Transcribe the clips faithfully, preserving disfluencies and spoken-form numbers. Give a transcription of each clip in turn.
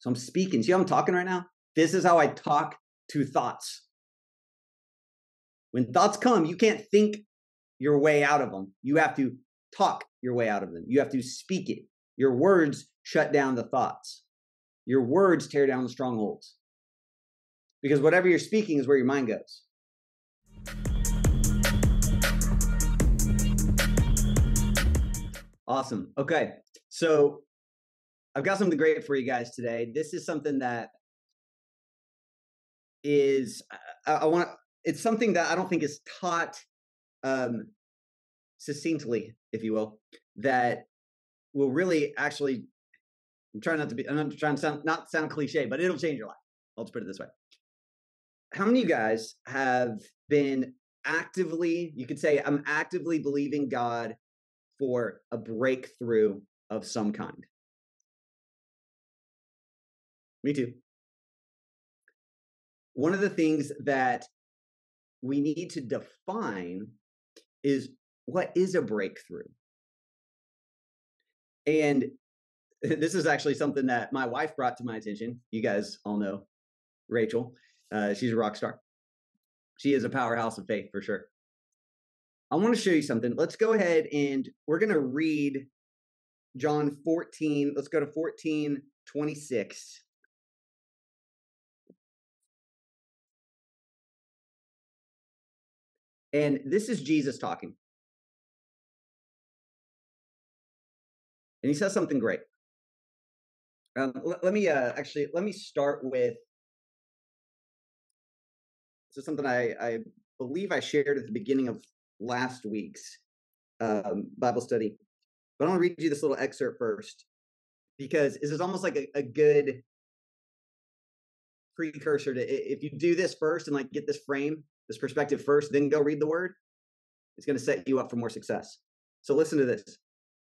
So I'm speaking. See how I'm talking right now? This is how I talk to thoughts. When thoughts come, you can't think your way out of them. You have to talk your way out of them. You have to speak it. Your words shut down the thoughts. Your words tear down the strongholds. Because whatever you're speaking is where your mind goes. Awesome. Okay. So I've got something great for you guys today. This is something that is, I, I want, it's something that I don't think is taught um, succinctly, if you will, that will really actually, I'm trying not to be, I'm not trying to sound, not sound cliche, but it'll change your life. I'll just put it this way. How many of you guys have been actively, you could say, I'm actively believing God for a breakthrough of some kind? Me too. One of the things that we need to define is what is a breakthrough? And this is actually something that my wife brought to my attention. You guys all know Rachel. Uh, she's a rock star. She is a powerhouse of faith for sure. I want to show you something. Let's go ahead and we're going to read John fourteen. Let's go to fourteen twenty-six. And this is Jesus talking. And he says something great. Um, let, let me uh, actually, let me start with so something I, I believe I shared at the beginning of last week's um, Bible study. But I want to read you this little excerpt first, because this is almost like a, a good precursor to, if you do this first and like get this frame, this perspective first, then go read the word, it's going to set you up for more success. So listen to this.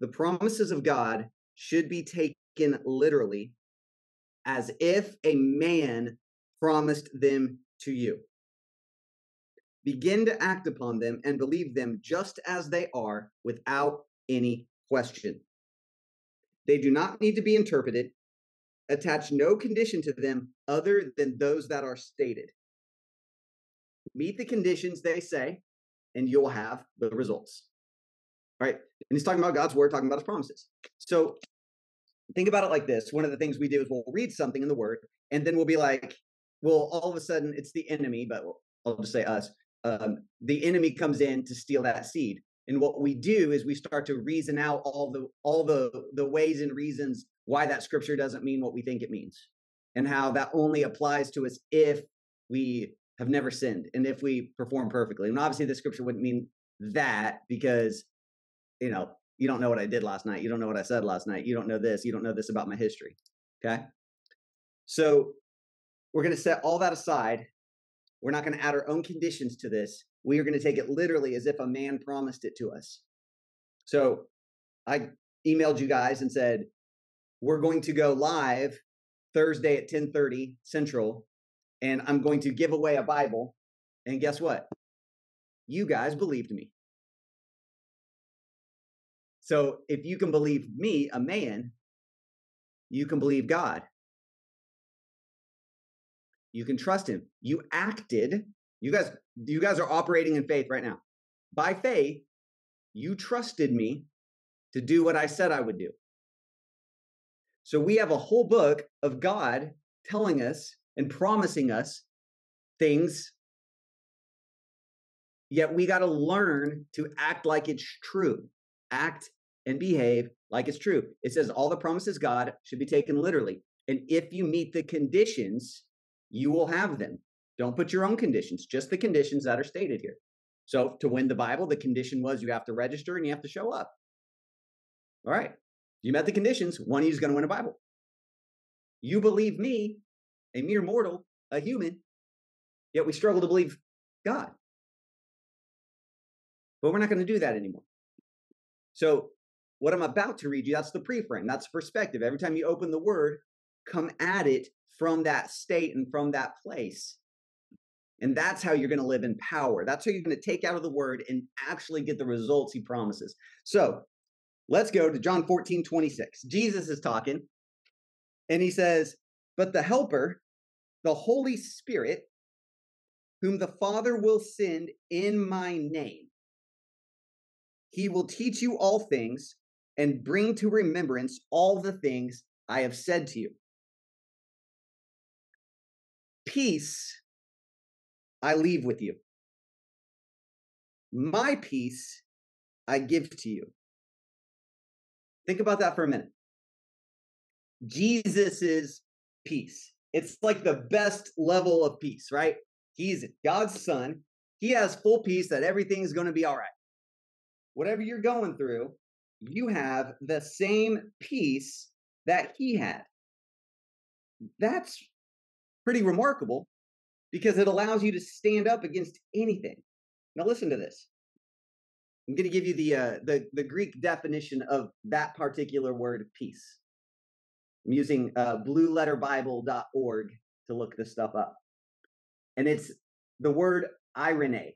The promises of God should be taken literally as if a man promised them to you. Begin to act upon them and believe them just as they are without any question. They do not need to be interpreted. Attach no condition to them other than those that are stated. Meet the conditions they say, and you'll have the results. All right. And he's talking about God's word, talking about his promises. So think about it like this. One of the things we do is we'll read something in the word, and then we'll be like, well, all of a sudden it's the enemy, but I'll just say us. Um, the enemy comes in to steal that seed. And what we do is we start to reason out all the all the, the ways and reasons why that scripture doesn't mean what we think it means, and how that only applies to us if we have never sinned and if we perform perfectly. And obviously the scripture wouldn't mean that, because you know, you don't know what I did last night. You don't know what I said last night. You don't know this. You don't know this about my history. Okay. So we're going to set all that aside. We're not going to add our own conditions to this. We are going to take it literally as if a man promised it to us. So I emailed you guys and said, we're going to go live Thursday at ten thirty Central, and I'm going to give away a Bible. And guess what? You guys believed me. So if you can believe me, a man, you can believe God. You can trust him. You acted. You guys, you guys are operating in faith right now. By faith, you trusted me to do what I said I would do. So we have a whole book of God telling us and promising us things, yet we got to learn to act like it's true. Act and behave like it's true. It says all the promises God should be taken literally. And if you meet the conditions, you will have them. Don't put your own conditions, just the conditions that are stated here. So to win the Bible, the condition was you have to register and you have to show up. All right. You met the conditions. One of you is going to win a Bible. You believe me, a mere mortal, a human, yet we struggle to believe God. But we're not going to do that anymore. So what I'm about to read you, that's the preframe. That's the perspective. Every time you open the word, come at it from that state and from that place. And that's how you're going to live in power. That's how you're going to take out of the word and actually get the results he promises. So let's go to John fourteen twenty-six. Jesus is talking, and he says, But the Helper, the Holy Spirit, whom the Father will send in my name, he will teach you all things and bring to remembrance all the things I have said to you. Peace I leave with you. My peace I give to you. Think about that for a minute. Jesus's peace. It's like the best level of peace, right? He's God's son. He has full peace that everything's going to be all right. Whatever you're going through, you have the same peace that he had. That's pretty remarkable because it allows you to stand up against anything. Now listen to this. I'm going to give you the, uh, the, the Greek definition of that particular word, peace. I'm using uh, blue letter bible dot org to look this stuff up. And it's the word eirene.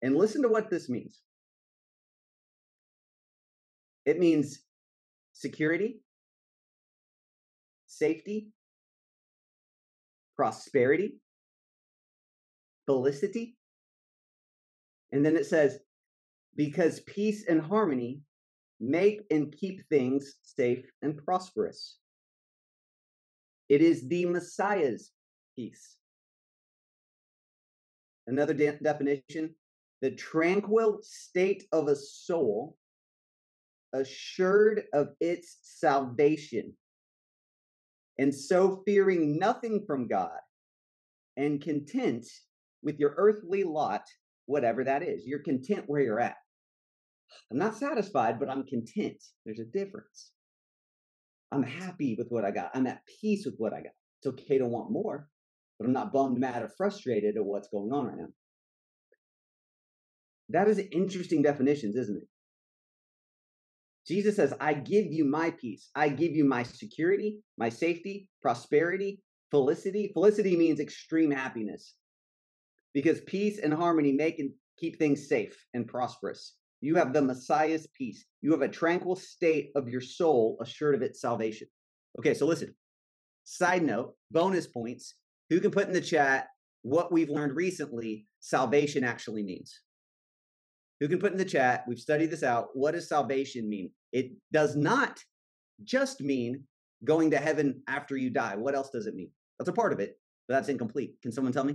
And listen to what this means. It means security, safety, prosperity, felicity. And then it says, because peace and harmony make and keep things safe and prosperous. It is the Messiah's peace. Another de- definition, the tranquil state of a soul assured of its salvation, and so fearing nothing from God, and content with your earthly lot, whatever that is. You're content where you're at. I'm not satisfied, but I'm content. There's a difference. I'm happy with what I got. I'm at peace with what I got. It's okay to want more, but I'm not bummed, mad, or frustrated at what's going on right now. That is interesting definitions, isn't it? Jesus says, I give you my peace. I give you my security, my safety, prosperity, felicity. Felicity means extreme happiness because peace and harmony make and keep things safe and prosperous. You have the Messiah's peace. You have a tranquil state of your soul assured of its salvation. Okay, so listen. Side note, bonus points. Who can put in the chat what we've learned recently salvation actually means? Who can put in the chat, we've studied this out, what does salvation mean? It does not just mean going to heaven after you die. What else does it mean? That's a part of it, but that's incomplete. Can someone tell me?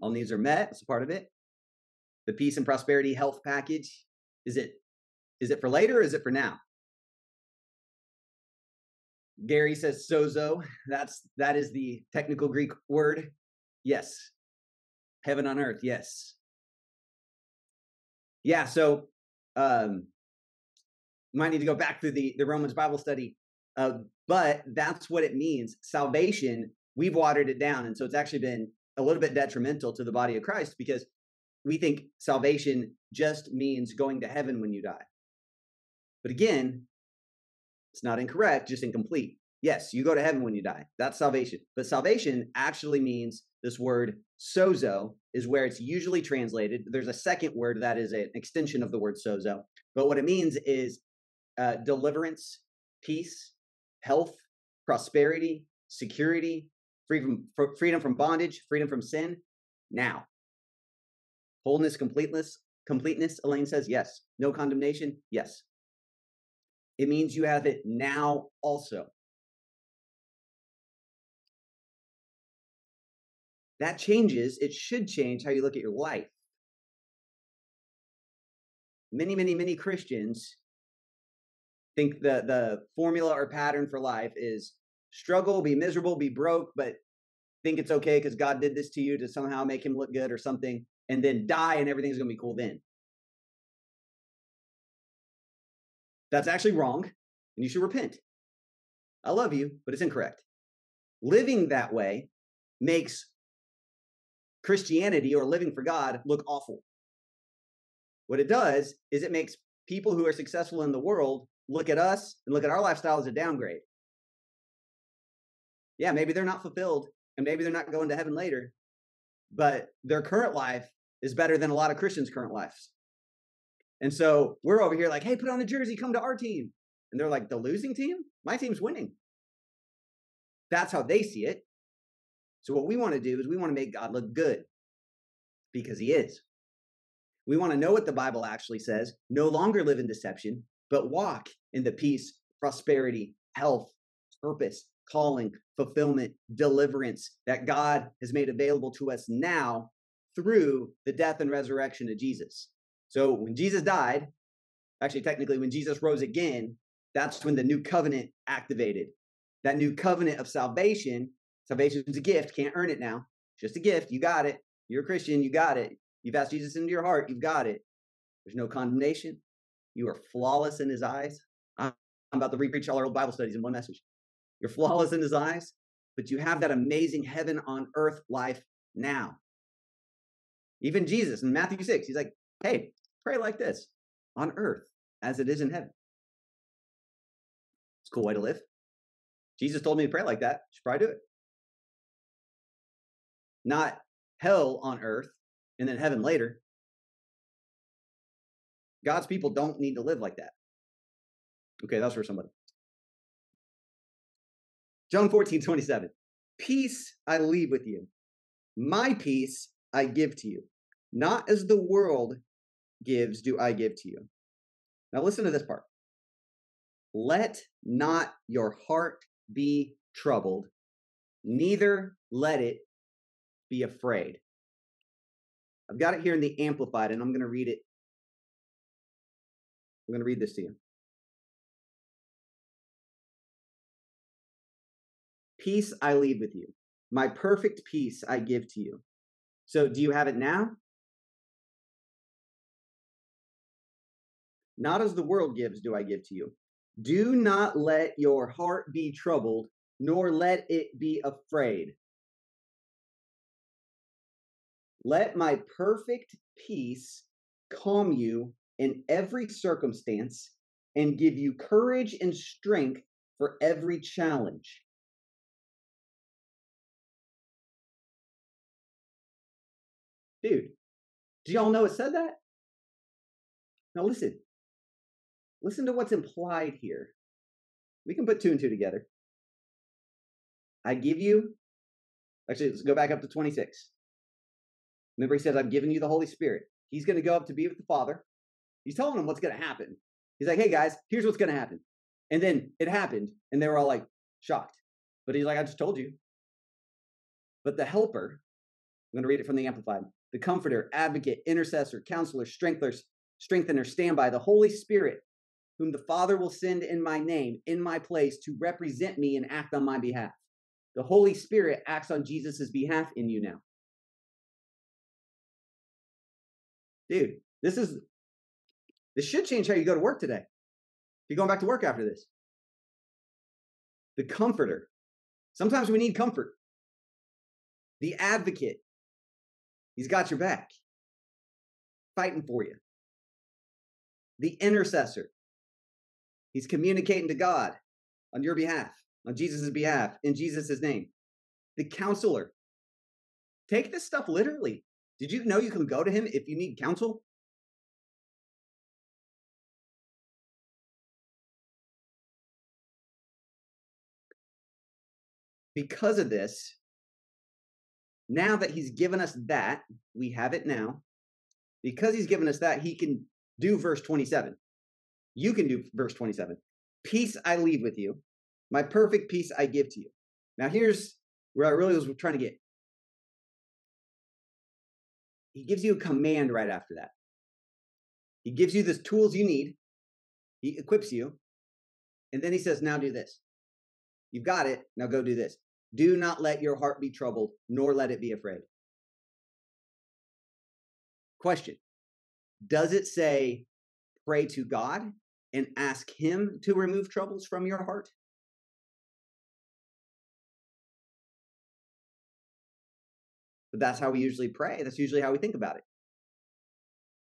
All needs are met. That's a part of it. The peace and prosperity health package, is it is it for later or is it for now? Gary says sozo. That's, that is the technical Greek word. Yes. Heaven on earth. Yes. Yeah, so um, might need to go back through the, the Romans Bible study, uh, but that's what it means. Salvation, we've watered it down, and so it's actually been a little bit detrimental to the body of Christ because we think salvation just means going to heaven when you die. But again, it's not incorrect, just incomplete. Yes, you go to heaven when you die. That's salvation. But salvation actually means this word sozo is where it's usually translated. There's a second word that is an extension of the word sozo. But what it means is uh, deliverance, peace, health, prosperity, security, freedom, fr- freedom from bondage, freedom from sin, now. Wholeness, completeness, completeness, Elaine says, yes. No condemnation, yes. It means you have it now also. That changes, it should change how you look at your life. Many, many, many Christians think the, the formula or pattern for life is struggle, be miserable, be broke, but think it's okay because God did this to you to somehow make him look good or something, and then die and everything's going to be cool then. That's actually wrong, and you should repent. I love you, but it's incorrect. Living that way makes Christianity or living for God look awful. What it does is it makes people who are successful in the world look at us and look at our lifestyle as a downgrade. Yeah, maybe they're not fulfilled, and maybe they're not going to heaven later, but their current life is better than a lot of Christians' current lives. And so we're over here like, hey, put on the jersey, come to our team. And they're like, the losing team? My team's winning. That's how they see it. So what we want to do is we want to make God look good because he is. We want to know what the Bible actually says. No longer live in deception, but walk in the peace, prosperity, health, purpose, calling, fulfillment, deliverance that God has made available to us now through the death and resurrection of Jesus. So when Jesus died, actually technically when Jesus rose again, that's when the new covenant activated. That new covenant of salvation, salvation is a gift, can't earn it now. Just a gift, you got it. You're a Christian, you got it. You've asked Jesus into your heart, you've got it. There's no condemnation. You are flawless in his eyes. I'm about to re-preach all our old Bible studies in one message. You're flawless in his eyes, but you have that amazing heaven on earth life now. Even Jesus in Matthew six, he's like, hey, pray like this on earth as it is in heaven. It's a cool way to live. Jesus told me to pray like that. Should probably do it. Not hell on earth and then heaven later. God's people don't need to live like that. Okay, that's for somebody. John fourteen twenty-seven. Peace I leave with you. My peace I give to you. Not as the world gives do I give to you. Now listen to this part. Let not your heart be troubled, neither let it be afraid. I've got it here in the Amplified, and I'm going to read it. I'm going to read this to you. Peace I leave with you. My perfect peace I give to you. So do you have it now? Not as the world gives do I give to you. Do not let your heart be troubled, nor let it be afraid. Let my perfect peace calm you in every circumstance and give you courage and strength for every challenge. Dude, do y'all know it said that? Now listen. Listen to what's implied here. We can put two and two together. I give you, actually, let's go back up to twenty-six. Remember, he says, I've given you the Holy Spirit. He's going to go up to be with the Father. He's telling them what's going to happen. He's like, hey, guys, here's what's going to happen. And then it happened, and they were all like shocked. But he's like, I just told you. But the helper, I'm going to read it from the Amplified. The comforter, advocate, intercessor, counselor, strengthener, strengthener, standby, the Holy Spirit, whom the Father will send in my name, in my place, to represent me and act on my behalf. The Holy Spirit acts on Jesus' behalf in you now. Dude, this is, this should change how you go to work today. You're going back to work after this. The comforter. Sometimes we need comfort. The advocate. He's got your back. Fighting for you. The intercessor. He's communicating to God on your behalf, on Jesus' behalf, in Jesus' name. The counselor. Take this stuff literally. Did you know you can go to him if you need counsel? Because of this, now that he's given us that, we have it now. Because he's given us that, he can do verse twenty-seven. You can do verse twenty-seven. Peace I leave with you. My perfect peace I give to you. Now here's where I really was trying to get. He gives you a command right after that. He gives you the tools you need. He equips you. And then he says, now do this. You've got it. Now go do this. Do not let your heart be troubled, nor let it be afraid. Question. Does it say pray to God and ask him to remove troubles from your heart? But that's how we usually pray. That's usually how we think about it.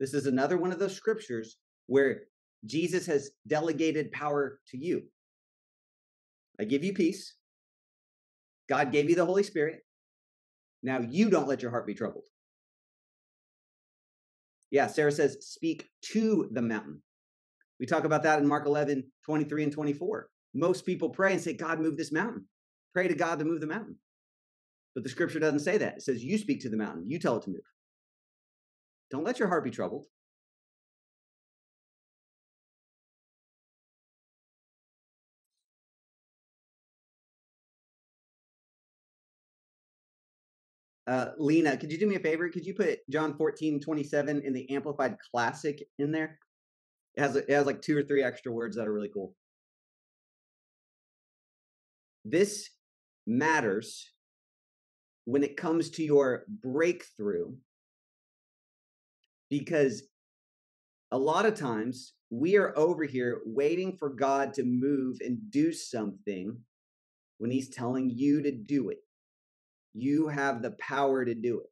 This is another one of those scriptures where Jesus has delegated power to you. I give you peace. God gave you the Holy Spirit. Now you don't let your heart be troubled. Yeah, Sarah says, speak to the mountain. We talk about that in Mark eleven, twenty-three and twenty-four. Most people pray and say, God, move this mountain. Pray to God to move the mountain. But the scripture doesn't say that. It says you speak to the mountain. You tell it to move. Don't let your heart be troubled. Uh, Lena, could you do me a favor? Could you put John fourteen twenty-seven in the Amplified Classic in there? It has, it has like two or three extra words that are really cool. This matters when it comes to your breakthrough, because a lot of times we are over here waiting for God to move and do something when he's telling you to do it. You have the power to do it.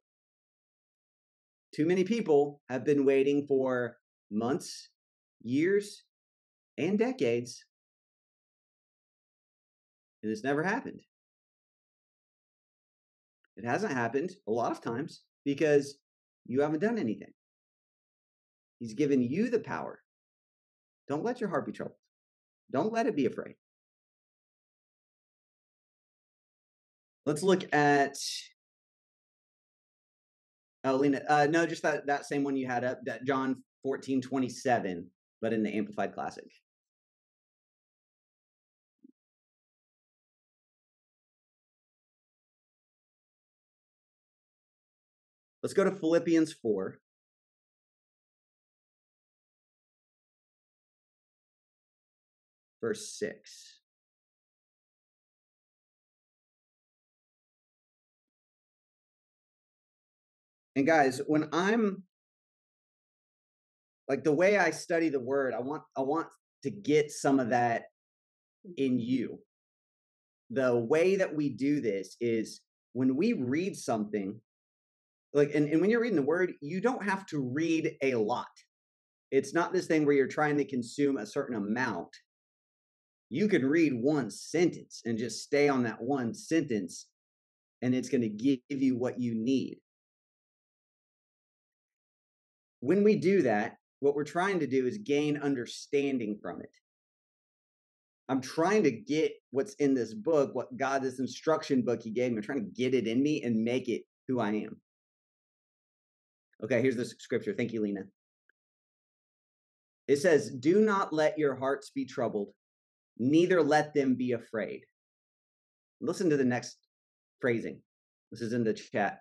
Too many people have been waiting for months, years, and decades, and it's never happened. It hasn't happened a lot of times because you haven't done anything. He's given you the power. Don't let your heart be troubled. Don't let it be afraid. Let's look at, oh, Lena, uh, no, just that, that same one you had up, that John fourteen twenty-seven, but in the Amplified Classic. Let's go to Philippians four. Verse six. And guys, when I'm like the way I study the word, I want I want to get some of that in you. The way that we do this is when we read something, like and, and when you're reading the word, you don't have to read a lot. It's not this thing where you're trying to consume a certain amount. You can read one sentence and just stay on that one sentence, and it's going to give you what you need. When we do that, what we're trying to do is gain understanding from it. I'm trying to get what's in this book, what God, this instruction book he gave me. I'm trying to get it in me and make it who I am. Okay, here's the scripture. Thank you, Lena. It says, do not let your hearts be troubled, neither let them be afraid. Listen to the next phrasing. This is in the chat.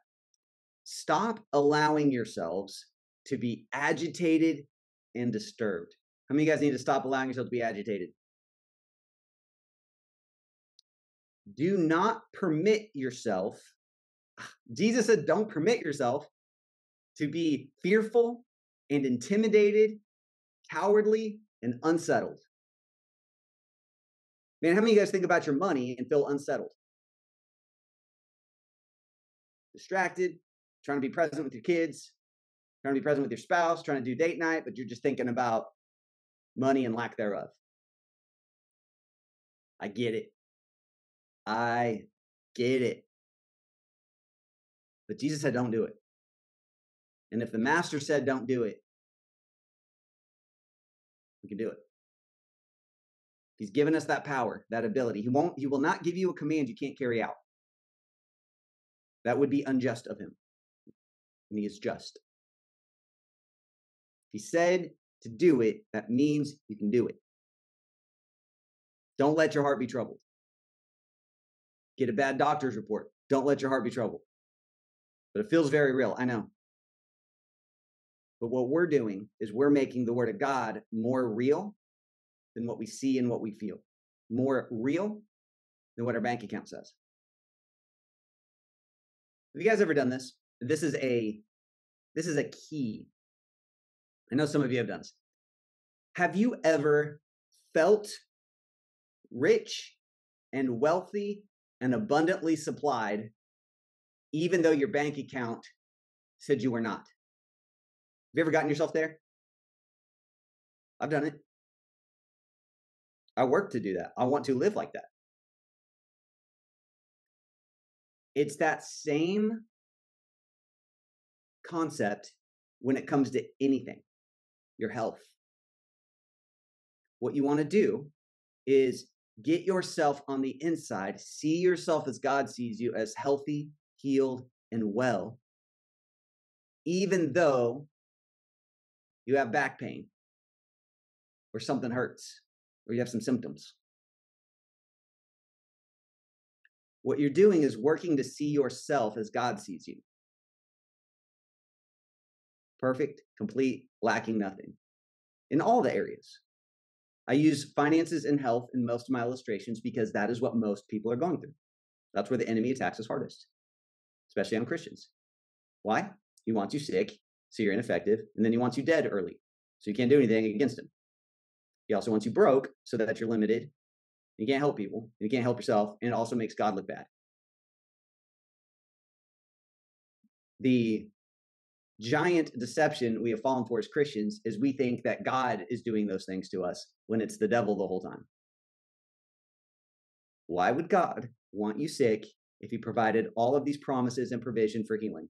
Stop allowing yourselves to be agitated and disturbed. How many of you guys need to stop allowing yourself to be agitated? Do not permit yourself. Jesus said, don't permit yourself to be fearful and intimidated, cowardly, and unsettled. Man, how many of you guys think about your money and feel unsettled? Distracted, trying to be present with your kids, trying to be present with your spouse, trying to do date night, but you're just thinking about money and lack thereof. I get it. I get it. But Jesus said, don't do it. And if the master said, don't do it, we can do it. He's given us that power, that ability. He won't, he will not give you a command you can't carry out. That would be unjust of him. And he is just. He said to do it, that means you can do it. Don't let your heart be troubled. Get a bad doctor's report. Don't let your heart be troubled. But it feels very real, I know. But what we're doing is we're making the word of God more real than what we see and what we feel. More real than what our bank account says. Have you guys ever done this? This is a, this is a key. I know some of you have done this. Have you ever felt rich and wealthy and abundantly supplied, even though your bank account said you were not? Have you ever gotten yourself there? I've done it. I work to do that. I want to live like that. It's that same concept when it comes to anything. Your health. What you want to do is Get yourself on the inside. See yourself as God sees you, as healthy, healed, and well, even though you have back pain or something hurts or you have some symptoms. What you're doing is working to see yourself as God sees you. Perfect, complete, lacking nothing in all the areas. I use finances and health in most of my illustrations because that is what most people are going through. That's where the enemy attacks us hardest, especially on Christians. Why? He wants you sick, so you're ineffective, and then he wants you dead early, so you can't do anything against him. He also wants you broke so that you're limited. You can't help people, you can't help yourself, and it also makes God look bad. The giant deception we have fallen for as Christians is we think that God is doing those things to us when it's the devil the whole time. Why would God want you sick if he provided all of these promises and provision for healing?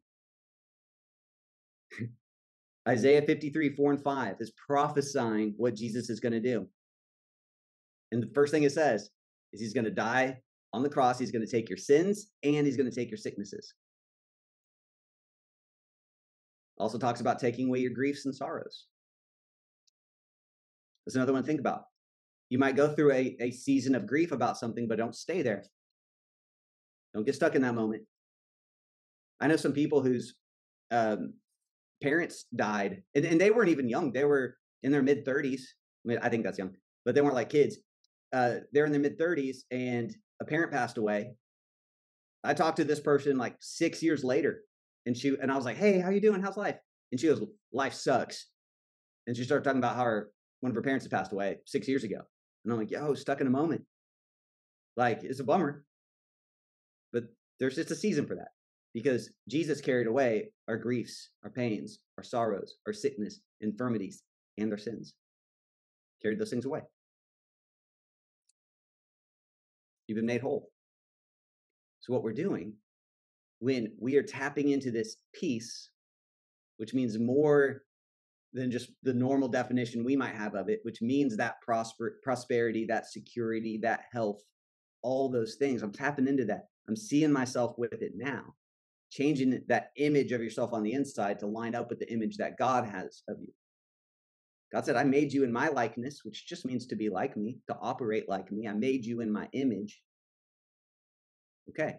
Isaiah fifty-three, four and five is prophesying what Jesus is going to do. And the first thing it says is he's going to die on the cross. He's going to take your sins and he's going to take your sicknesses. Also talks about taking away your griefs and sorrows. That's another one to think about. You might go through a, a season of grief about something, but don't stay there. Don't get stuck in that moment. I know some people whose um, parents died, and, and they weren't even young. They were in their mid-thirties. I mean, I think that's young, but they weren't like kids. Uh, they're in their mid-thirties, and a parent passed away. I talked to this person like six years later, and she and I was like, "Hey, how you doing? How's life?" And she goes, "Life sucks." And she started talking about how her one of her parents had passed away six years ago. And I'm like, "Yo, stuck in a moment. Like, it's a bummer." But there's just a season for that, because Jesus carried away our griefs, our pains, our sorrows, our sickness, infirmities, and our sins. Carried those things away. You've been made whole. So what we're doing when we are tapping into this peace, which means more than just the normal definition we might have of it, which means that prosper, prosperity, that security, that health, all those things. I'm tapping into that. I'm seeing myself with it now, changing that image of yourself on the inside to line up with the image that God has of you. God said, I made you in my likeness, which just means to be like me, to operate like me. I made you in my image. Okay.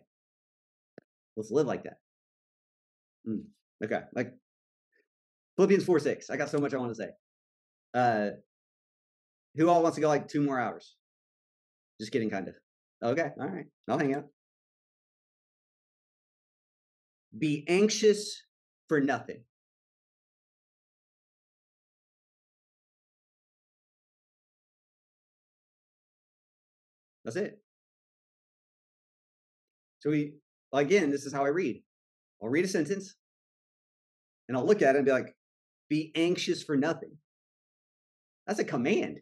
Let's live like that. Mm. Okay. Like Philippians four six. I got so much I want to say. Uh, who all wants to go like two more hours? Just kidding, kind of. Okay. All right. I'll hang out. Be anxious for nothing. That's it. So we, again, this is how I read. I'll read a sentence and I'll look at it and be like, be anxious for nothing. That's a command.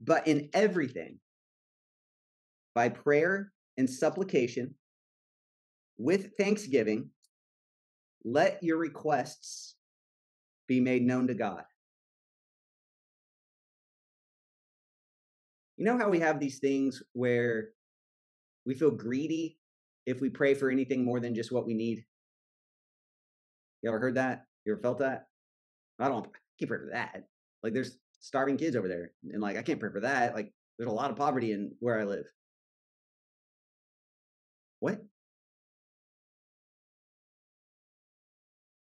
But in everything, by prayer and supplication, with thanksgiving, let your requests be made known to God. You know how we have these things where we feel greedy if we pray for anything more than just what we need? You ever heard that? You ever felt that? I don't, I can't pray for that. Like, there's starving kids over there. And like, I can't pray for that. Like, there's a lot of poverty in where I live. What?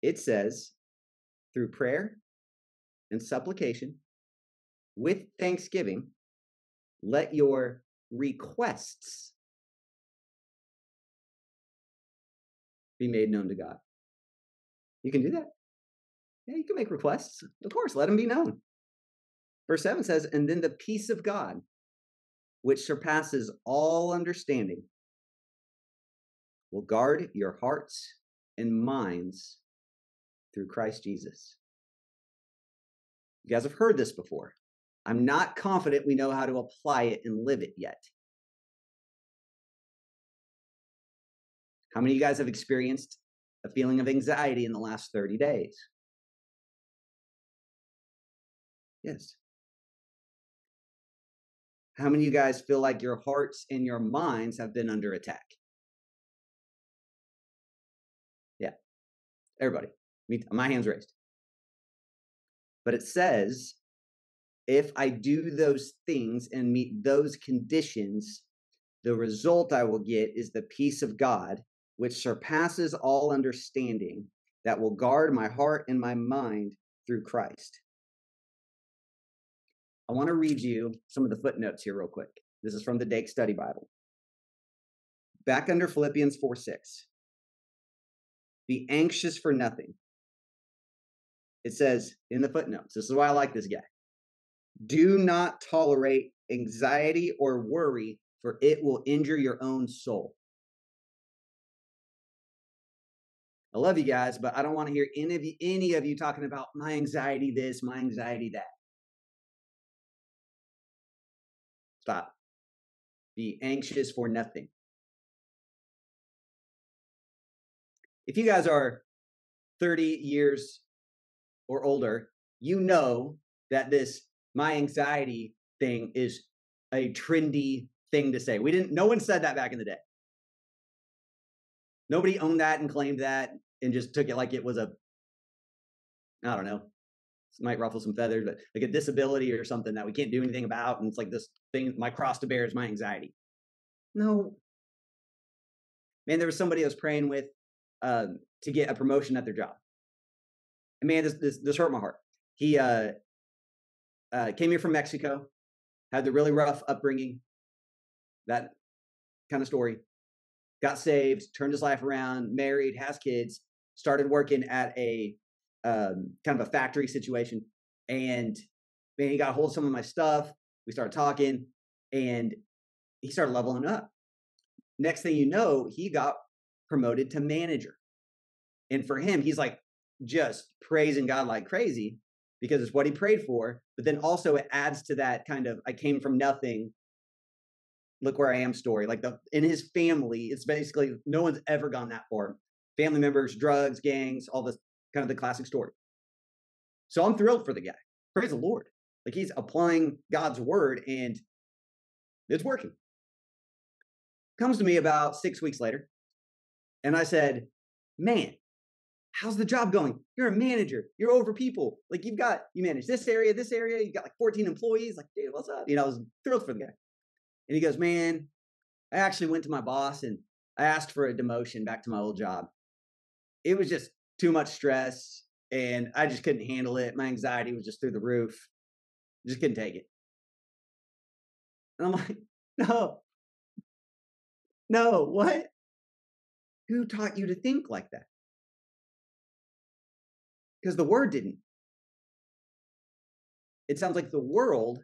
It says, through prayer and supplication, with thanksgiving, let your requests be made known to God. You can do that. Yeah, you can make requests. Of course, let them be known. Verse seven says, and then the peace of God, which surpasses all understanding, will guard your hearts and minds through Christ Jesus. You guys have heard this before. I'm not confident we know how to apply it and live it yet. How many of you guys have experienced a feeling of anxiety in the last thirty days? Yes. How many of you guys feel like your hearts and your minds have been under attack? Yeah, everybody. Me, my hand's raised. But it says, if I do those things and meet those conditions, the result I will get is the peace of God, which surpasses all understanding, that will guard my heart and my mind through Christ. I want to read you some of the footnotes here real quick. This is from the Dake Study Bible. Back under Philippians four six. Be anxious for nothing. It says in the footnotes, this is why I like this guy. Do not tolerate anxiety or worry, for it will injure your own soul. I love you guys, but I don't want to hear any of you, any of you talking about my anxiety this, my anxiety that. Stop. Be anxious for nothing. If you guys are thirty years or older, you know that this my anxiety thing is a trendy thing to say. We didn't, no one said that back in the day. Nobody owned that and claimed that and just took it like it was a, I don't know, it might ruffle some feathers, but like a disability or something that we can't do anything about. And it's like this thing, my cross to bear is my anxiety. No. Man, there was somebody I was praying with uh, to get a promotion at their job. And man, this, this, this hurt my heart. He uh, uh, came here from Mexico, had the really rough upbringing, that kind of story. Got saved, turned his life around, married, has kids, started working at a um, kind of a factory situation. And man, he got a hold of some of my stuff. We started talking and he started leveling up. Next thing you know, he got promoted to manager. And for him, he's like just praising God like crazy because it's what he prayed for. But then also it adds to that kind of, I came from nothing, look where I am story. Like the in his family, it's basically no one's ever gone that far. Family members, drugs, gangs, all this kind of the classic story. So I'm thrilled for the guy. Praise the Lord. Like he's applying God's word and it's working. Comes to me about six weeks later. And I said, man, how's the job going? You're a manager. You're over people. Like you've got, you manage this area, this area. You got like fourteen employees. Like, dude, what's up? You know, I was thrilled for the guy. And he goes, man, I actually went to my boss and I asked for a demotion back to my old job. It was just too much stress and I just couldn't handle it. My anxiety was just through the roof. I just couldn't take it. And I'm like, no, no, what? Who taught you to think like that? Because the word didn't. It sounds like the world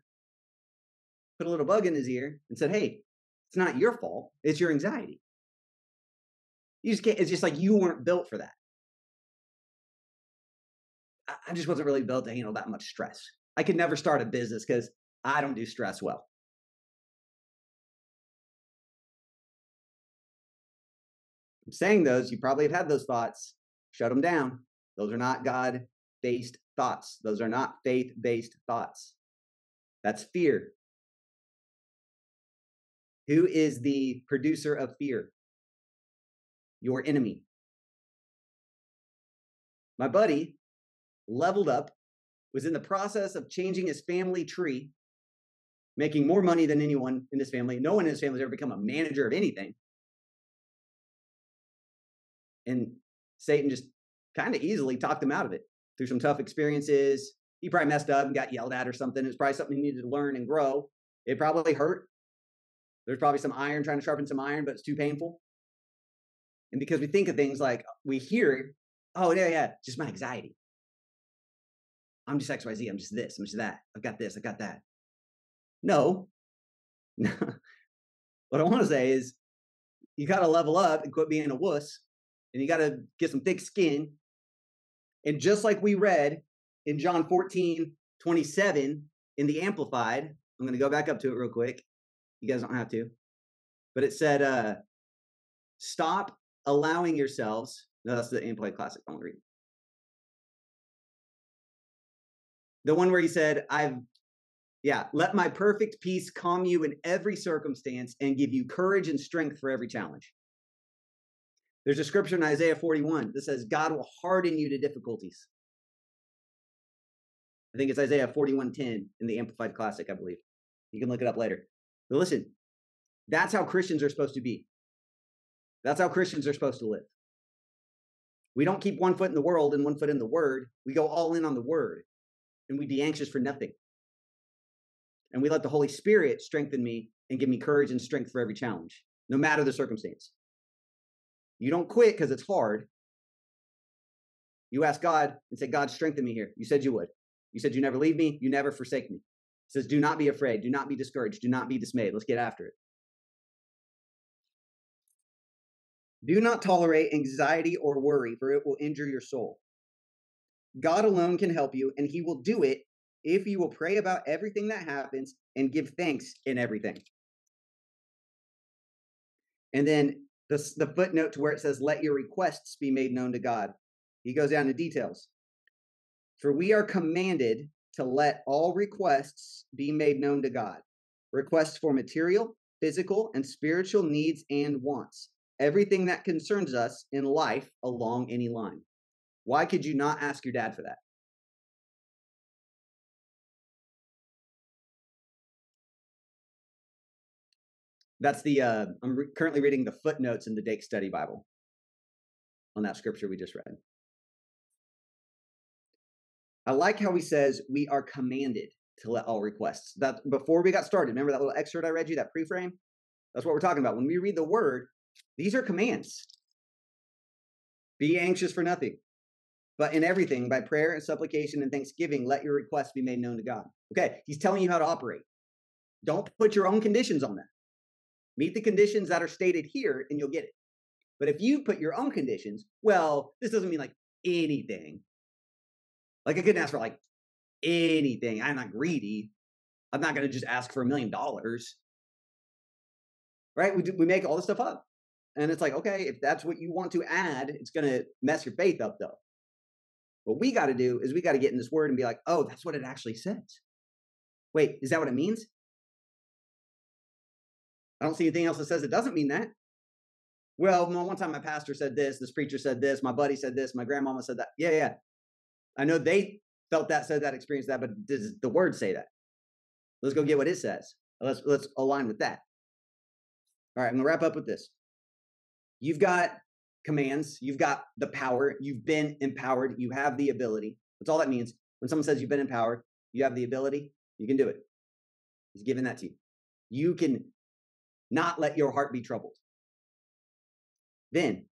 put a little bug in his ear and said, hey, it's not your fault. It's your anxiety. You just can't, it's just like you weren't built for that. I just wasn't really built to handle that much stress. I could never start a business because I don't do stress well. I'm saying those, you probably have had those thoughts. Shut them down. Those are not God-based thoughts. Those are not faith-based thoughts. That's fear. Who is the producer of fear? Your enemy. My buddy leveled up, was in the process of changing his family tree, making more money than anyone in his family. No one in his family has ever become a manager of anything. And Satan just kind of easily talked him out of it through some tough experiences. He probably messed up and got yelled at or something. It was probably something he needed to learn and grow. It probably hurt. There's probably some iron, trying to sharpen some iron, but it's too painful. And because we think of things like we hear, oh, yeah, yeah, just my anxiety. I'm just X Y Z. I'm just this. I'm just that. I've got this. I've got that. No. What I want to say is you got to level up and quit being a wuss, and you got to get some thick skin. And just like we read in John fourteen twenty-seven in the Amplified, I'm going to go back up to it real quick. You guys don't have to, but it said, uh, stop allowing yourselves. No, that's the Amplified Classic. I want to read the one where he said, I've, Yeah. Let my perfect peace calm you in every circumstance and give you courage and strength for every challenge. There's a scripture in Isaiah forty-one that says, God will harden you to difficulties. I think it's Isaiah forty-one ten in the Amplified Classic, I believe. You can look it up later. But listen, that's how Christians are supposed to be. That's how Christians are supposed to live. We don't keep one foot in the world and one foot in the word. We go all in on the word, and we be anxious for nothing. And we let the Holy Spirit strengthen me and give me courage and strength for every challenge, no matter the circumstance. You don't quit because it's hard. You ask God and say, God, strengthen me here. You said you would. You said you never leave me. You never forsake me. It says, do not be afraid. Do not be discouraged. Do not be dismayed. Let's get after it. Do not tolerate anxiety or worry, for it will injure your soul. God alone can help you, and he will do it if you will pray about everything that happens and give thanks in everything. And then the, the footnote to where it says, let your requests be made known to God. He goes down to details. For we are commanded to let all requests be made known to God. Requests for material, physical, and spiritual needs and wants. Everything that concerns us in life along any line. Why could you not ask your dad for that? That's the, uh, I'm re- currently reading the footnotes in the Dake Study Bible on that scripture we just read. I like how he says, we are commanded to let all requests. That before we got started, remember that little excerpt I read you, that pre-frame? That's what we're talking about. When we read the word, these are commands. Be anxious for nothing, but in everything, by prayer and supplication and thanksgiving, let your requests be made known to God. Okay, he's telling you how to operate. Don't put your own conditions on that. Meet the conditions that are stated here and you'll get it. But if you put your own conditions, well, this doesn't mean like anything. Like I couldn't ask for like anything. I'm not greedy. I'm not going to just ask for a million dollars. Right? We, do, we make all this stuff up. And it's like, okay, if that's what you want to add, it's going to mess your faith up, though. What we got to do is we got to get in this word and be like, oh, that's what it actually says. Wait, is that what it means? I don't see anything else that says it doesn't mean that. Well, one time my pastor said this, this preacher said this, my buddy said this, my grandmama said that. Yeah, yeah. I know they felt that, said that, experienced that, but does the word say that? Let's go get what it says. Let's, let's align with that. All right, I'm going to wrap up with this. You've got commands. You've got the power. You've been empowered. You have the ability. That's all that means. When someone says you've been empowered, you have the ability, you can do it. He's giving that to you. You can not let your heart be troubled. Then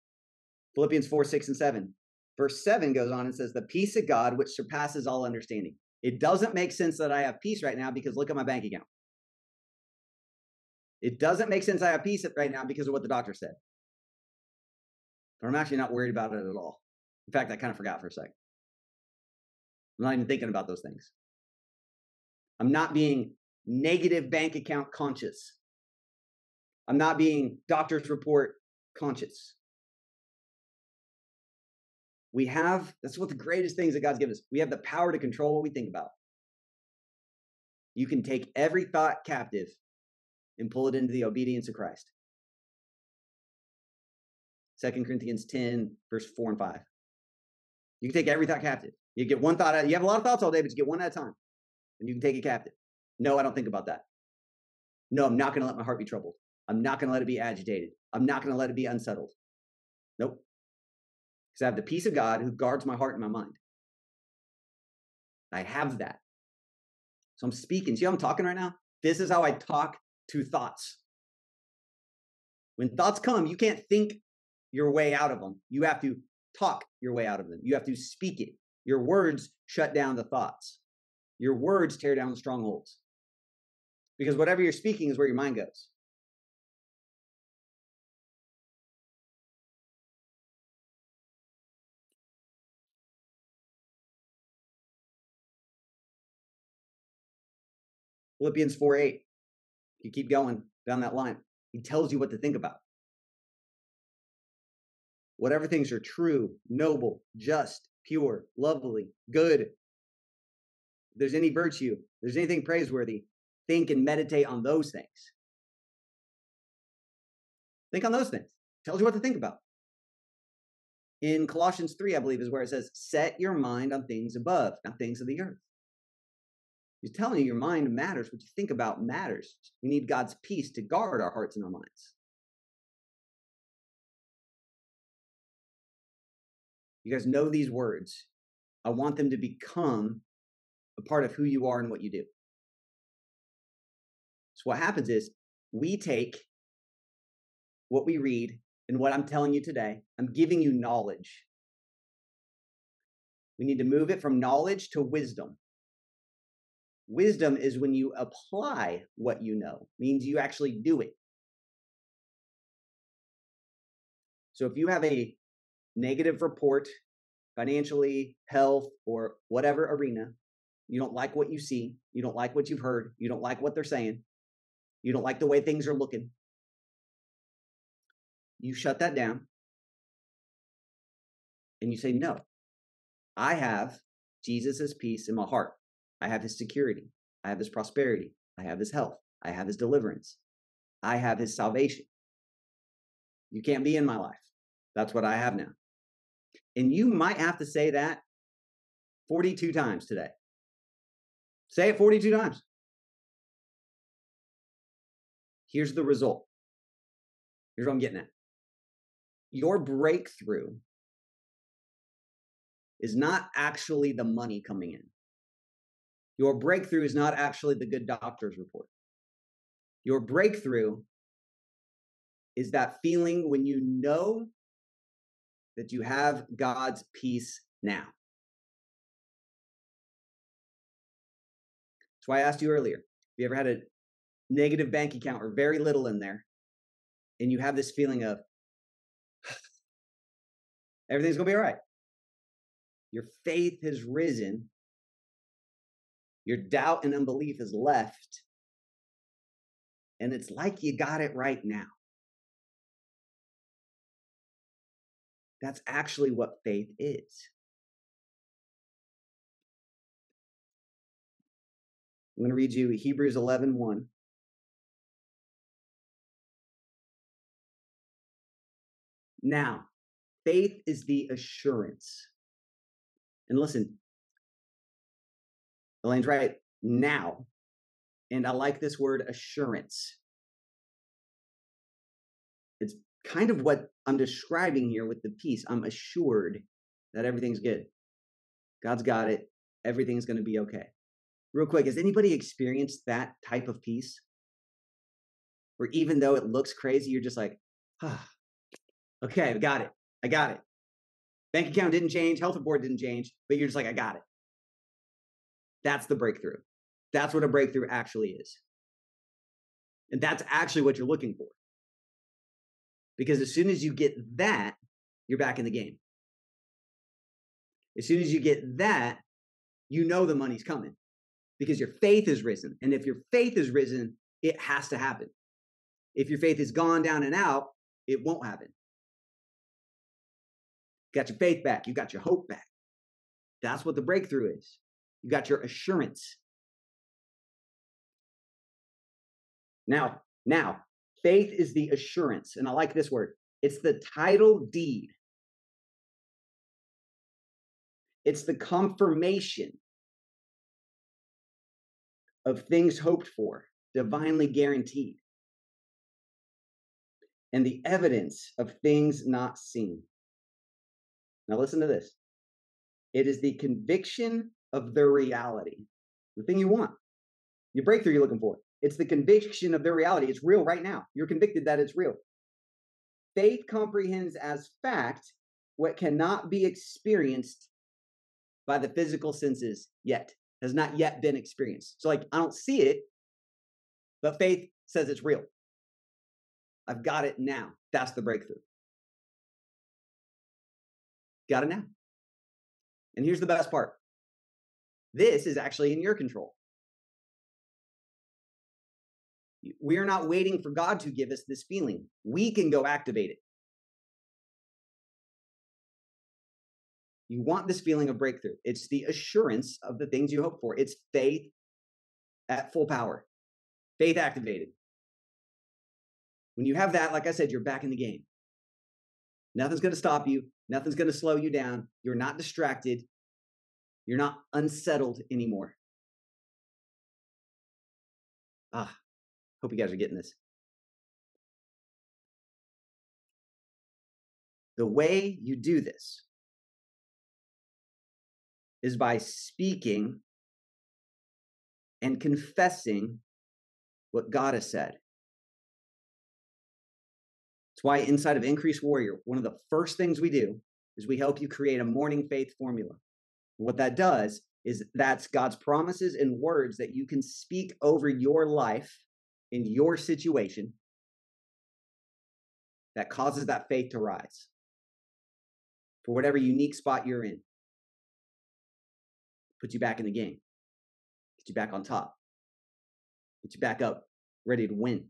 Philippians four, six, and seven. Verse seven goes on and says, the peace of God, which surpasses all understanding. It doesn't make sense that I have peace right now because look at my bank account. It doesn't make sense I have peace right now because of what the doctor said. But I'm actually not worried about it at all. In fact, I kind of forgot for a second. I'm not even thinking about those things. I'm not being negative bank account conscious. I'm not being doctor's report conscious. We have, that's what the greatest things that God's given us. We have the power to control what we think about. You can take every thought captive and pull it into the obedience of Christ. Second Corinthians ten, verse four and five. You can take every thought captive. You get one thought out. You have a lot of thoughts all day, but you get one at a time. And you can take it captive. No, I don't think about that. No, I'm not going to let my heart be troubled. I'm not going to let it be agitated. I'm not going to let it be unsettled. Nope. Because I have the peace of God who guards my heart and my mind. I have that. So I'm speaking. See how I'm talking right now? This is how I talk to thoughts. When thoughts come, you can't think your way out of them. You have to talk your way out of them. You have to speak it. Your words shut down the thoughts. Your words tear down the strongholds. Because whatever you're speaking is where your mind goes. Philippians four eight. You keep going down that line. He tells you what to think about. Whatever things are true, noble, just, pure, lovely, good, If there's any virtue, if there's anything praiseworthy, think and meditate on those things. Think on those things. Tells you what to think about. In Colossians three, I believe, is where it says, set your mind on things above, not things of the earth. He's telling you your mind matters. What you think about matters. We need God's peace to guard our hearts and our minds. You guys know these words. I want them to become a part of who you are and what you do. So what happens is we take what we read and what I'm telling you today. I'm giving you knowledge. We need to move it from knowledge to wisdom. Wisdom is when you apply what you know, means you actually do it. So if you have a negative report, financially, health, or whatever arena, you don't like what you see, you don't like what you've heard, you don't like what they're saying, you don't like the way things are looking, you shut that down and you say, no, I have Jesus's peace in my heart. I have his security. I have his prosperity. I have his health. I have his deliverance. I have his salvation. You can't be in my life. That's what I have now. And you might have to say that forty-two times today. Say it forty-two times. Here's the result. Here's what I'm getting at. Your breakthrough is not actually the money coming in. Your breakthrough is not actually the good doctor's report. Your breakthrough is that feeling when you know that you have God's peace now. That's why I asked you earlier. If you ever had a negative bank account or very little in there, and you have this feeling of everything's going to be all right. Your faith has risen. Your doubt and unbelief is left. And it's like you got it right now. That's actually what faith is. I'm going to read you Hebrews eleven one. Now, faith is the assurance. And listen, Elaine's right, now. And I like this word assurance. It's kind of what I'm describing here with the peace. I'm assured that everything's good. God's got it. Everything's going to be okay. Real quick, has anybody experienced that type of peace? Where even though it looks crazy, you're just like, ah, oh, okay, I got it. I got it. Bank account didn't change. Health report didn't change. But you're just like, I got it. That's the breakthrough. That's what a breakthrough actually is. And that's actually what you're looking for. Because as soon as you get that, you're back in the game. As soon as you get that, you know the money's coming because your faith is risen. And if your faith is risen, it has to happen. If your faith is gone down and out, it won't happen. You got your faith back. You got your hope back. That's what the breakthrough is. You got your assurance. Now, now, faith is the assurance. And I like this word. It's the title deed. It's the confirmation of things hoped for, divinely guaranteed. And the evidence of things not seen. Now listen to this. It is the conviction of their reality. The thing you want. Your breakthrough you're looking for. It's the conviction of their reality. It's real right now. You're convicted that it's real. Faith comprehends as fact what cannot be experienced by the physical senses yet. Has not yet been experienced. So like, I don't see it, but faith says it's real. I've got it now. That's the breakthrough. Got it now. And here's the best part. This is actually in your control. We are not waiting for God to give us this feeling. We can go activate it. You want this feeling of breakthrough. It's the assurance of the things you hope for. It's faith at full power, faith activated. When you have that, like I said, you're back in the game. Nothing's going to stop you. Nothing's going to slow you down. You're not distracted. You're not unsettled anymore. Ah, hope you guys are getting this. The way you do this is by speaking and confessing what God has said. That's why inside of Increase Warrior, one of the first things we do is we help you create a morning faith formula. What that does is that's God's promises and words that you can speak over your life in your situation that causes that faith to rise. For whatever unique spot you're in, put you back in the game, get you back on top, get you back up, ready to win.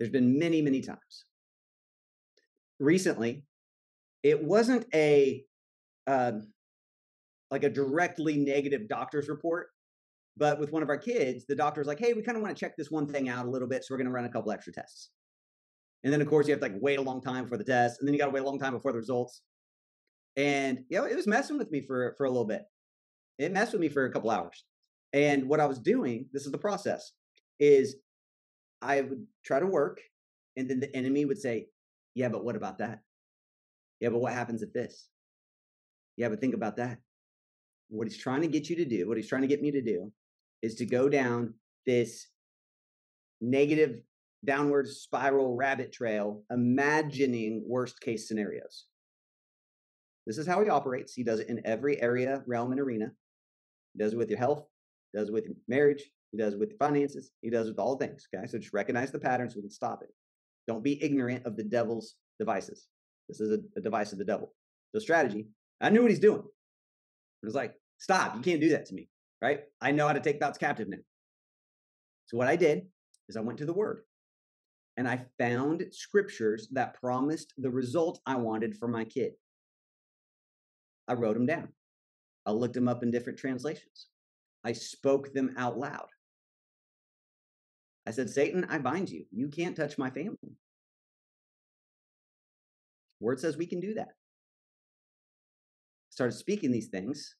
There's been many, many times. Recently, it wasn't a um, like a directly negative doctor's report, but with one of our kids, the doctor was like, "Hey, we kind of want to check this one thing out a little bit, so we're going to run a couple extra tests." And then, of course, you have to like wait a long time for the test, and then you got to wait a long time before the results. And, you know, it was messing with me for, for a little bit. It messed with me for a couple hours. And what I was doing, this is the process, is I would try to work, and then the enemy would say, "Yeah, but what about that? Yeah, but what happens if this? Yeah, but think about that." What he's trying to get you to do, what he's trying to get me to do, is to go down this negative downward spiral rabbit trail, imagining worst case scenarios. This is how he operates. He does it in every area, realm, and arena. He does it with your health. He does it with your marriage. He does it with your finances. He does it with all things, okay? So just recognize the patterns. We can stop it. Don't be ignorant of the devil's devices. This is a, a device of the devil. So strategy, I knew what he's doing. I was like, "Stop, you can't do that to me," right? I know how to take thoughts captive now. So what I did is I went to the Word, and I found scriptures that promised the result I wanted for my kid. I wrote them down. I looked them up in different translations. I spoke them out loud. I said, "Satan, I bind you. You can't touch my family." Word says we can do that. Started speaking these things,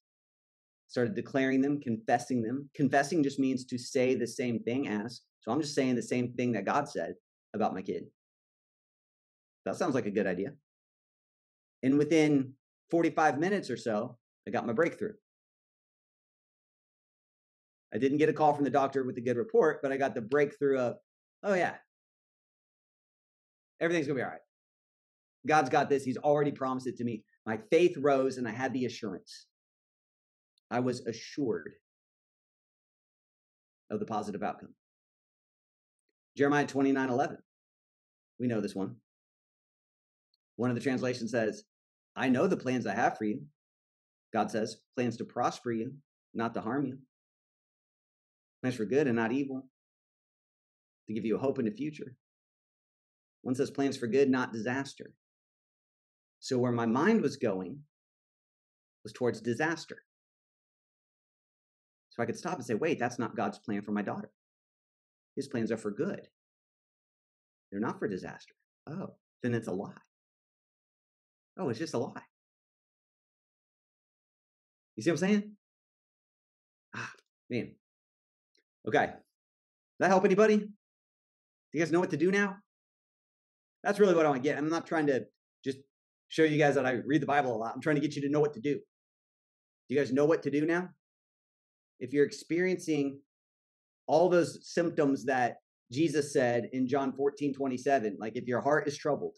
started declaring them, confessing them. Confessing just means to say the same thing as. So I'm just saying the same thing that God said about my kid. That sounds like a good idea. And within forty-five minutes or so, I got my breakthrough. I didn't get a call from the doctor with a good report, but I got the breakthrough of, "Oh yeah, everything's gonna be all right. God's got this. He's already promised it to me." My faith rose, and I had the assurance. I was assured of the positive outcome. Jeremiah twenty-nine eleven. We know this one. One of the translations says, "I know the plans I have for you." God says, "Plans to prosper you, not to harm you. Plans for good and not evil, to give you a hope in the future." One says, "Plans for good, not disaster." So where my mind was going was towards disaster. So I could stop and say, "Wait, that's not God's plan for my daughter. His plans are for good. They're not for disaster. Oh, then it's a lie. Oh, it's just a lie." You see what I'm saying? Ah, man. Okay. Does that help anybody? Do you guys know what to do now? That's really what I want to get. I'm not trying to just show you guys that I read the Bible a lot. I'm trying to get you to know what to do. Do you guys know what to do now? If you're experiencing all those symptoms that Jesus said in John fourteen twenty-seven, like if your heart is troubled,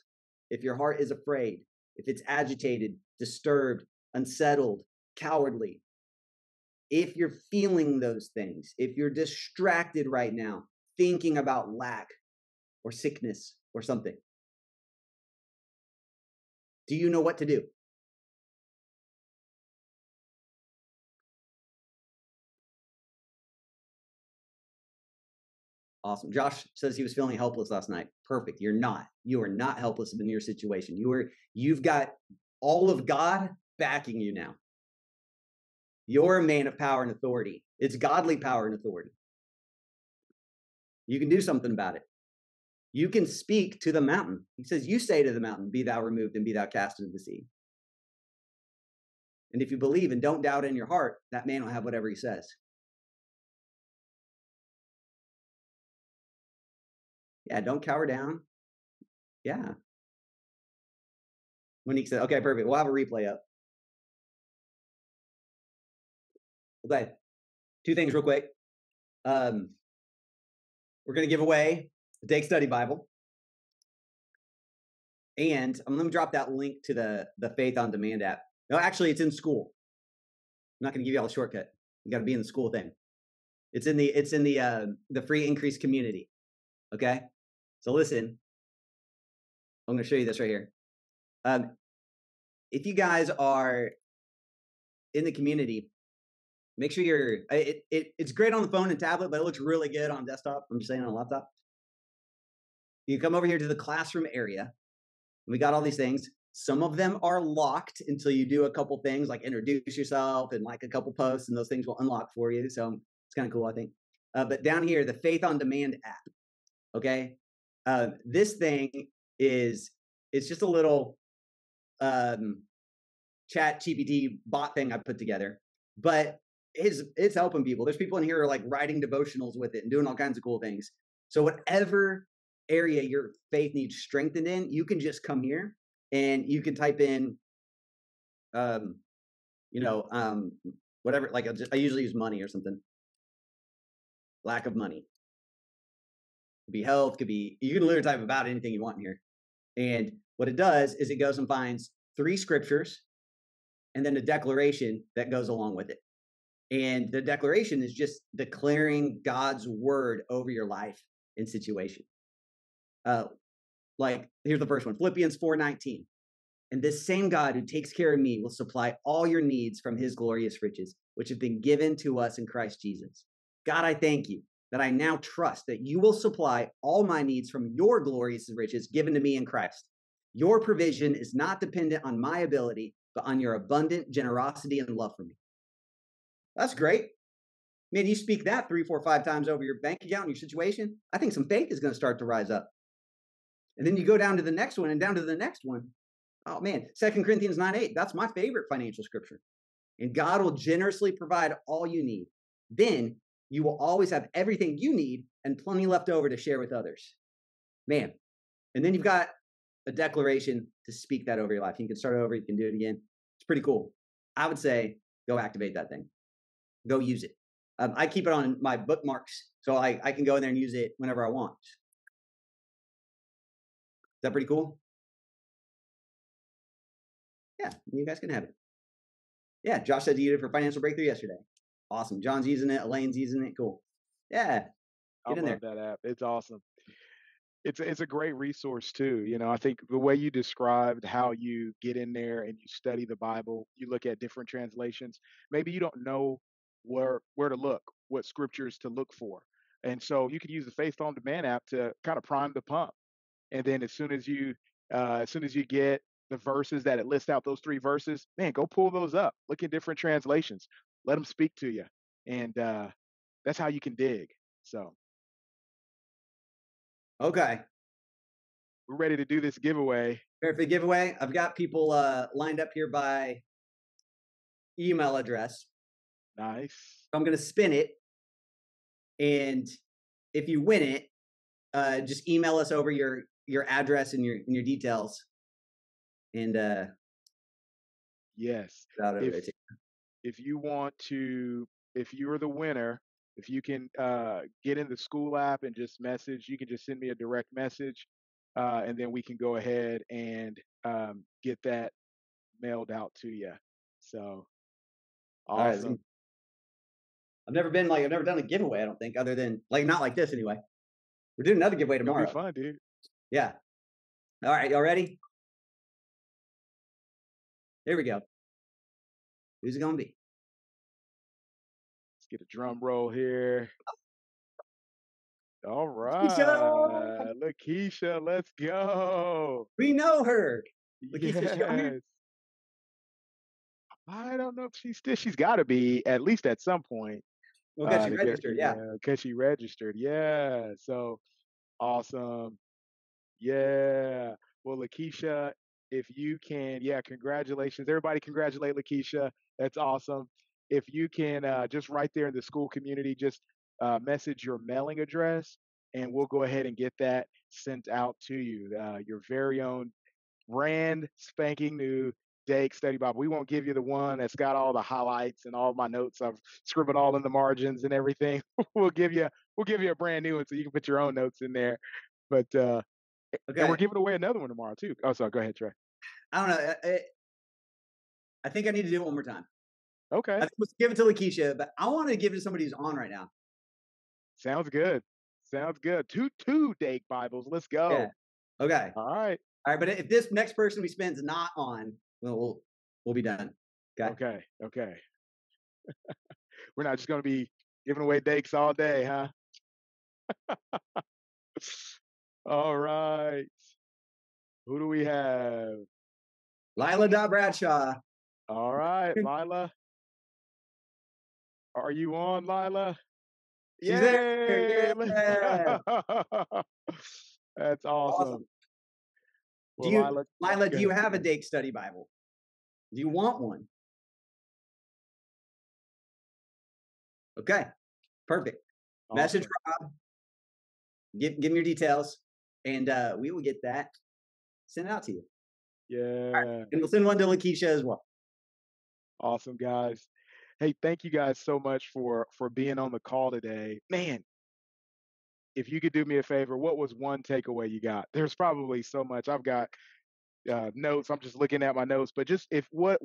if your heart is afraid, if it's agitated, disturbed, unsettled, cowardly, if you're feeling those things, if you're distracted right now, thinking about lack or sickness or something, do you know what to do? Awesome. Josh says he was feeling helpless last night. Perfect. You're not. You are not helpless in your situation. You are, you've got all of God backing you now. You're a man of power and authority. It's godly power and authority. You can do something about it. You can speak to the mountain. He says, you say to the mountain, be thou removed and be thou cast into the sea. And if you believe and don't doubt in your heart, that man will have whatever he says. Yeah, don't cower down. Yeah. Monique said, okay, perfect. We'll have a replay up. Okay, two things real quick. Um, we're going to give away the Dake Study Bible. And I'm going to drop that link to the, the Faith on Demand app. No, actually, it's in school. I'm not going to give you all a shortcut. You got to be in the school thing. It's in the it's in the uh, the free Increase community. Okay, so listen. I'm going to show you this right here. Um, if you guys are in the community, make sure you're. It, it it's great on the phone and tablet, but it looks really good on desktop. I'm just saying, on a laptop. You come over here to the classroom area. We got all these things. Some of them are locked until you do a couple things like introduce yourself and like a couple posts, and those things will unlock for you. So it's kind of cool, I think. Uh, but down here, the Faith on Demand app. Okay. Uh, this thing is, it's just a little um, chat G P T bot thing I put together, but it's, it's helping people. There's people in here who are like writing devotionals with it and doing all kinds of cool things. So whatever area your faith needs strengthened in, you can just come here. And you can type in, um, you know, um, whatever, like I, just, I usually use money or something. Lack of money. Could be health, could be, you can literally type about anything you want in here. And what it does is it goes and finds three scriptures and then a declaration that goes along with it. And the declaration is just declaring God's word over your life and situation. Uh, Like, here's the first one, Philippians four nineteen. And this same God who takes care of me will supply all your needs from his glorious riches, which have been given to us in Christ Jesus. God, I thank you that I now trust that you will supply all my needs from your glorious riches given to me in Christ. Your provision is not dependent on my ability, but on your abundant generosity and love for me. That's great. Man, you speak that three, four, five times over your bank account and your situation, I think some faith is going to start to rise up. And then you go down to the next one and down to the next one. Oh, man, Second Corinthians nine eight. That's my favorite financial scripture. And God will generously provide all you need. Then you will always have everything you need and plenty left over to share with others. Man. And then you've got a declaration to speak that over your life. You can start over. You can do it again. It's pretty cool. I would say go activate that thing. Go use it. Um, I keep it on my bookmarks so I, I can go in there and use it whenever I want. Is that pretty cool? Yeah, you guys can have it. Yeah, Josh said he used it for financial breakthrough yesterday. Awesome. John's using it. Elaine's using it. Cool. Yeah, get I in love there. That app. It's awesome. It's it's a great resource too. You know, I think the way you described how you get in there and you study the Bible, you look at different translations. Maybe you don't know where where to look, what scriptures to look for, and so you could use the Faith on Demand app to kind of prime the pump. And then as soon as you uh, as soon as you get the verses that it lists out, those three verses, man, go pull those up. Look at different translations. Let them speak to you. And uh, that's how you can dig. So. Okay. We're ready to do this giveaway. Perfect giveaway. I've got people uh, lined up here by email address. Nice. I'm going to spin it. And if you win it, uh, just email us over your your address and your and your details, and uh, yes, if, if you want to, if you are the winner, if you can uh, get in the school app and just message, you can just send me a direct message, uh, and then we can go ahead and um, get that mailed out to you. So awesome! All right. I've never been like I've never done a giveaway. I don't think, other than like not like this anyway. We're doing another giveaway tomorrow. It'll be fun, dude. Yeah. All right, y'all ready? Here we go. Who's it gonna be? Let's get a drum roll here. All right. LaKeisha. LaKeisha, let's go. We know her. LaKeisha, yes. I don't know if she's still, she's got to be at least at some point. Well, because uh, she registered, get, yeah. Because uh, she registered, yeah. So awesome. Yeah. Well, LaKeisha, if you can, yeah, congratulations. Everybody congratulate LaKeisha. That's awesome. If you can, uh, just right there in the school community, just uh, message your mailing address, and we'll go ahead and get that sent out to you. Uh, your very own brand spanking new Dake Study Bible. We won't give you the one that's got all the highlights and all my notes. I've scribbled all in the margins and everything. we'll give you, we'll give you a brand new one so you can put your own notes in there. But uh, okay. And we're giving away another one tomorrow too. Oh, sorry. Go ahead, Trey. I don't know. I, I think I need to do it one more time. Okay. I was giving it to LaKeisha, but I want to give it to somebody who's on right now. Sounds good. Sounds good. Two, two Dake Bibles. Let's go. Yeah. Okay. All right. All right. But if this next person we spend is not on, well, we'll we'll be done. Okay. Okay. Okay. We're not just going to be giving away Dakes all day, huh? All right. Who do we have? Lila Bradshaw. All right, Lila. Are you on, Lila? Yeah. Yeah. That's awesome. awesome. Well, do you, Lila, Lila do you have a Dake Study Bible? Do you want one? Okay, perfect. Awesome. Message Rob. Give, give him your details, and uh, we will get that sent out to you. Yeah. Right. And we'll send one to LaKeisha as well. Awesome, guys. Hey, thank you guys so much for, for being on the call today. Man, if you could do me a favor, what was one takeaway you got? There's probably so much. I've got uh, notes. I'm just looking at my notes. But just if what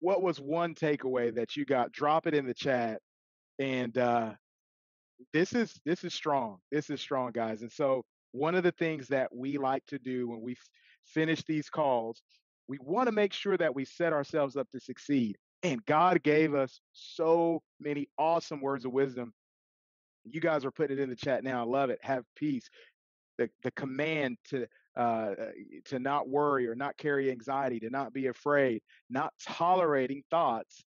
what was one takeaway that you got? Drop it in the chat. And uh, this is this is strong. This is strong, guys. And so one of the things that we like to do when we f- finish these calls, we want to make sure that we set ourselves up to succeed. And God gave us so many awesome words of wisdom. You guys are putting it in the chat now. I love it. Have peace. The the command to uh, to not worry or not carry anxiety, to not be afraid, not tolerating thoughts.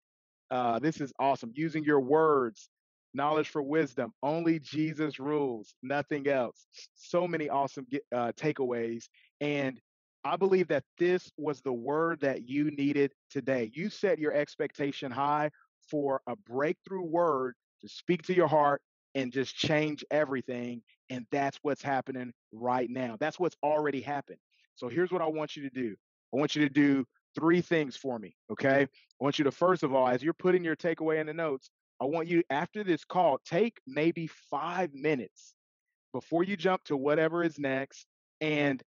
Uh, this is awesome. Using your words, knowledge for wisdom. Only Jesus rules, nothing else. So many awesome uh, takeaways. And I believe that this was the word that you needed today. You set your expectation high for a breakthrough word to speak to your heart and just change everything. And that's what's happening right now. That's what's already happened. So here's what I want you to do. I want you to do three things for me, okay? I want you to, first of all, as you're putting your takeaway in the notes, I want you, after this call, take maybe five minutes before you jump to whatever is next and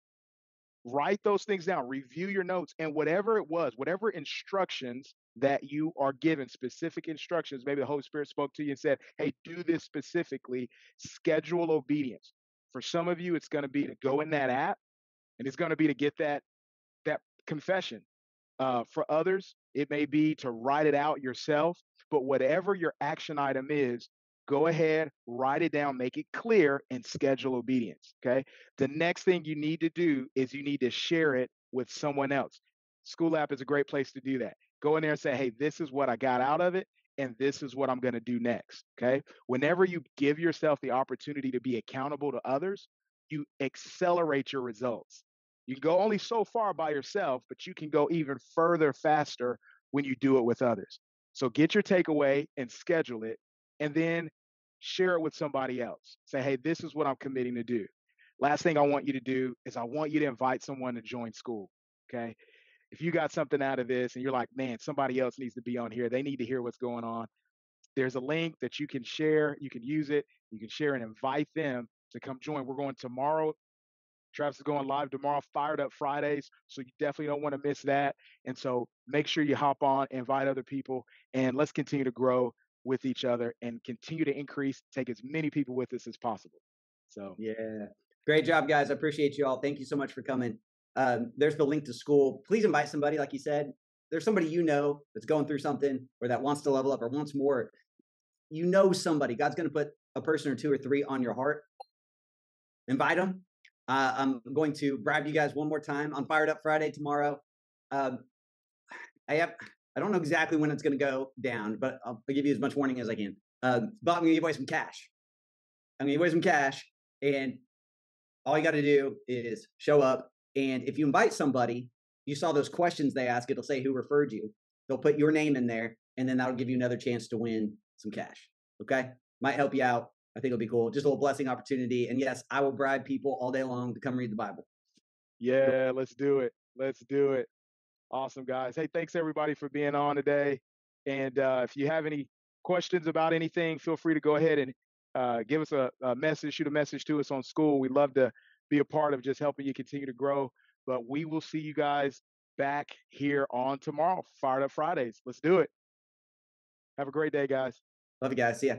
write those things down, review your notes, and whatever it was, whatever instructions that you are given, specific instructions, maybe the Holy Spirit spoke to you and said, hey, do this specifically, schedule obedience. For some of you, it's going to be to go in that app, and it's going to be to get that, that confession. Uh, for others, it may be to write it out yourself, but whatever your action item is, go ahead, write it down, make it clear, and schedule obedience, okay? The next thing you need to do is you need to share it with someone else. School app is a great place to do that. Go in there and say, hey, this is what I got out of it, and this is what I'm going to do next, okay? Whenever you give yourself the opportunity to be accountable to others, you accelerate your results. You can go only so far by yourself, but you can go even further faster when you do it with others. So get your takeaway and schedule it, and then share it with somebody else. Say, hey, this is what I'm committing to do. Last thing I want you to do is I want you to invite someone to join school, okay? If you got something out of this and you're like, man, somebody else needs to be on here. They need to hear what's going on. There's a link that you can share. You can use it. You can share and invite them to come join. We're going tomorrow. Travis is going live tomorrow, Fired Up Fridays. So you definitely don't want to miss that. And so make sure you hop on, invite other people, and let's continue to grow with each other and continue to increase, take as many people with us as possible. So yeah, great job, guys. I appreciate you all. Thank you so much for coming. Um, there's the link to school. Please invite somebody, like you said. There's somebody you know that's going through something or that wants to level up or wants more. You know somebody. God's going to put a person or two or three on your heart. invite them. Uh, I'm going to bribe you guys one more time on Fired Up Friday tomorrow. Um, I have, I don't know exactly when it's going to go down, but I'll, I'll give you as much warning as I can. Uh, but I'm going to give away some cash. I'm going to give away some cash. And all you got to do is show up. And if you invite somebody, you saw those questions they ask, it'll say who referred you. They'll put your name in there, and then that'll give you another chance to win some cash. Okay? Might help you out. I think it'll be cool. Just a little blessing opportunity. And yes, I will bribe people all day long to come read the Bible. Yeah, let's do it. Let's do it. Awesome, guys. Hey, thanks everybody for being on today. And uh, if you have any questions about anything, feel free to go ahead and uh, give us a, a message, shoot a message to us on school. We'd love to be a part of just helping you continue to grow. But we will see you guys back here on tomorrow, Fired Up Fridays. Let's do it. Have a great day, guys. Love you guys. See ya.